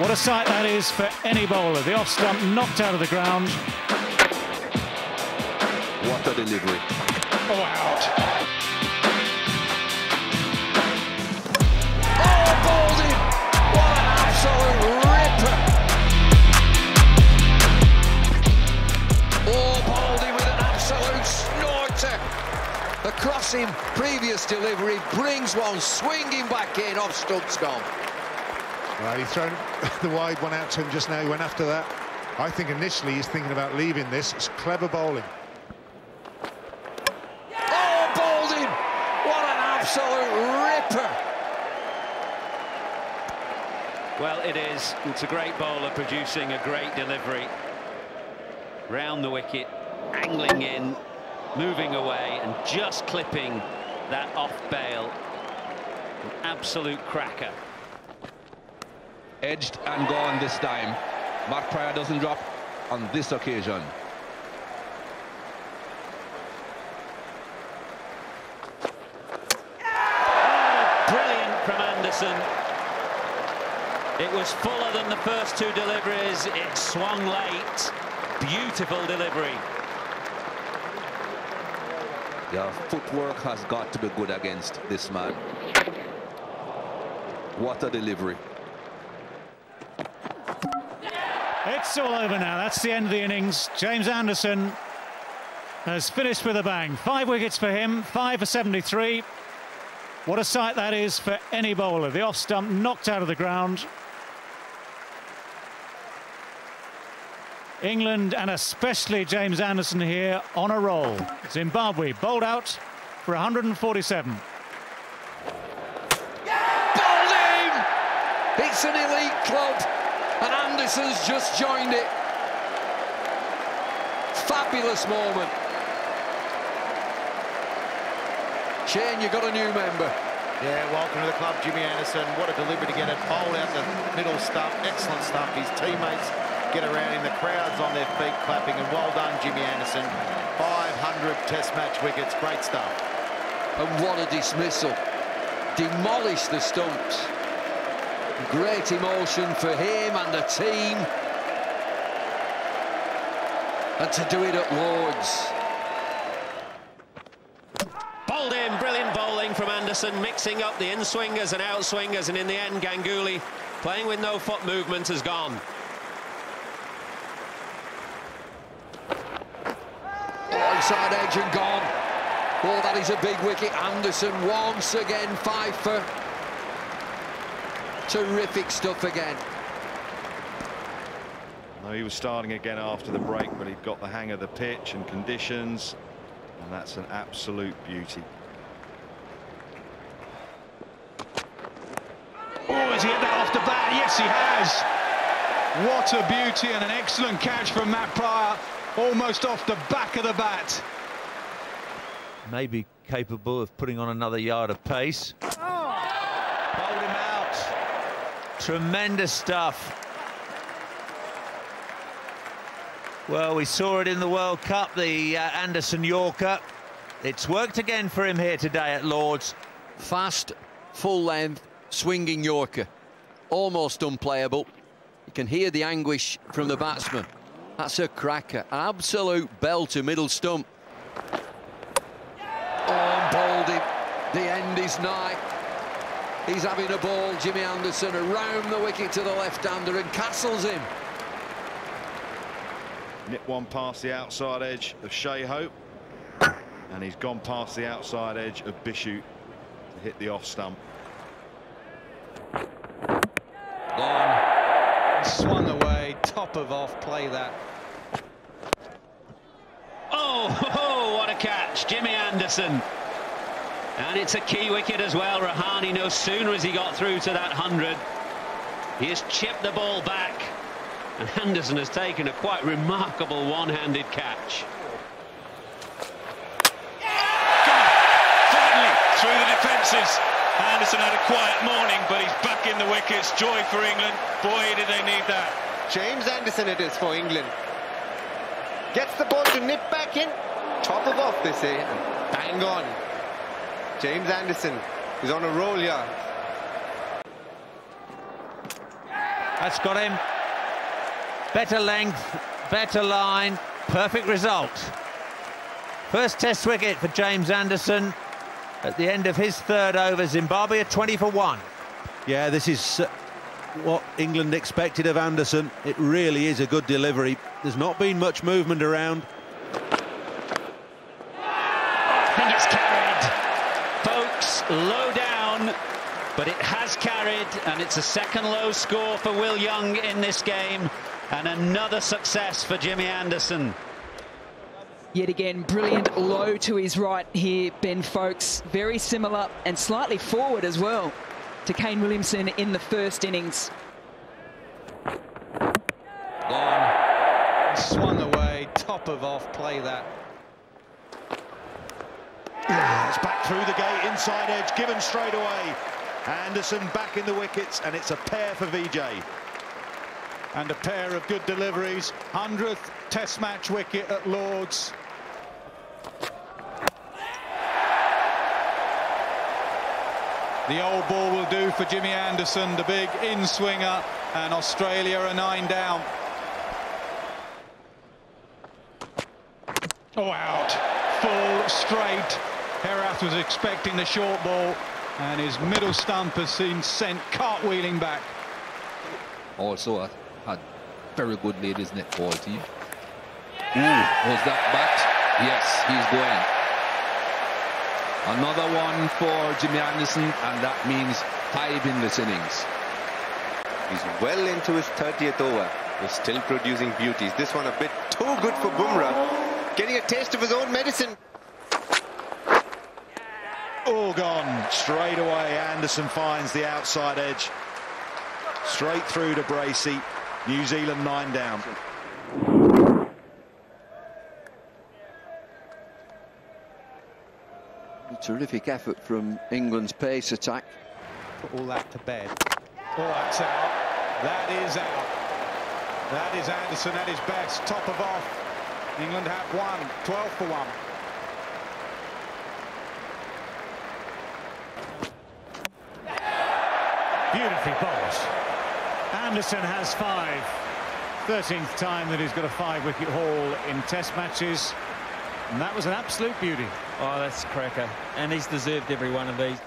What a sight that is for any bowler. The off stump knocked out of the ground. What a delivery. Oh, out. Oh, Baldy! What an absolute ripper! Oh, Baldy with an absolute snorter. Across him, previous delivery, brings one swinging back in, off stump's gone. Well, he thrown the wide one out to him just now. He went after that. I think initially he's thinking about leaving this. It's clever bowling. Yeah! Oh, bowling! What an absolute ripper! Well, it is. It's a great bowler producing a great delivery. Round the wicket, angling in, moving away, and just clipping that off bail. An absolute cracker. Edged and gone this time. Mark Prior doesn't drop on this occasion. Yeah! Oh, brilliant from Anderson. It was fuller than the first two deliveries. It swung late. Beautiful delivery. Your footwork has got to be good against this man. What a delivery. It's all over now. That's the end of the innings. James Anderson has finished with a bang. 5 wickets for him, 5 for 73. What a sight that is for any bowler. The off stump knocked out of the ground. England, and especially James Anderson here, on a roll. Zimbabwe bowled out for 147. Yeah! Bowling! It's an elite club. And Anderson's just joined it. Fabulous moment. Shane, you've got a new member. Yeah, welcome to the club, Jimmy Anderson. What a delivery to get it. Bowl out the middle stump. Excellent stump. His teammates get around him. The crowd's on their feet clapping. And well done, Jimmy Anderson. 500 Test match wickets. Great stuff. And what a dismissal. Demolished the stumps. Great emotion for him and the team, and to do it at Lord's. Bowled in, brilliant bowling from Anderson, mixing up the in-swingers and out-swingers, and in the end Ganguly, playing with no foot movement, has gone. Onside edge and gone. Oh, that is a big wicket. Anderson once again, 5 for... Terrific stuff again. No, he was starting again after the break, but he'd got the hang of the pitch and conditions, and that's an absolute beauty. Oh, has he hit that off the bat? Yes, he has. What a beauty, and an excellent catch from Matt Prior, almost off the back of the bat. Maybe capable of putting on another yard of pace. Tremendous stuff. Well, we saw it in the World Cup, the Anderson Yorker. It's worked again for him here today at Lord's. Fast, full-length, swinging Yorker. Almost unplayable. You can hear the anguish from the batsman. That's a cracker. Absolute belter middle stump. Oh, Baldy. The end is nigh. He's having a ball, Jimmy Anderson, around the wicket to the left-hander and castles him. Nipped one past the outside edge of Shea Hope, and he's gone past the outside edge of Bishop to hit the off stump. Long, swung away, top of off, play that. Oh, ho-ho, what a catch, Jimmy Anderson. And it's a key wicket as well. Rahani, no sooner as he got through to that 100, he has chipped the ball back, and Anderson has taken a quite remarkable one-handed catch. Finally, through the defences. Anderson had a quiet morning, but he's back in the wickets. Joy for England. Boy, did they need that. James Anderson it is for England. Gets the ball to nip back in. Top of off, they say, and bang on. James Anderson is on a roll here. That's got him. Better length, better line, perfect result. First test wicket for James Anderson at the end of his third over. Zimbabwe at 20 for 1. Yeah, this is what England expected of Anderson. It really is a good delivery. There's not been much movement around. And it's carried, folks, low down, but it has carried, and it's a second low score for Will Young in this game, and another success for Jimmy Anderson. Yet again, brilliant low to his right here, Ben Foulkes. Very similar and slightly forward as well to Kane Williamson in the first innings. Long, swung away, top of off, play that. It's back through the gate, inside edge, given straight away. Anderson back in the wickets, and it's a pair for Vijay. And a pair of good deliveries. 100th Test match wicket at Lord's. The old ball will do for Jimmy Anderson, the big in-swinger, and Australia are 9 down. Oh, out. Full straight. Herath was expecting the short ball, and his middle stump has been sent cartwheeling back. Also had very good ladies netball team. Ooh, was that bat? Yes, he's going. Another one for Jimmy Anderson, and that means 5 in this innings. He's well into his 30th over. He's still producing beauties. This one a bit too good for Bumrah. Getting a taste of his own medicine. All gone. Straight away, Anderson finds the outside edge. Straight through to Bracey. New Zealand 9 down. Terrific effort from England's pace attack. Put all that to bed. Oh, that's out. That is out. That is Anderson at his best. Top of off. England have won. 12 for 1. Beautifully bowled. Anderson has 5. 13th time that he's got a 5-wicket haul in Test matches. And that was an absolute beauty. Oh, that's a cracker. And he's deserved every one of these.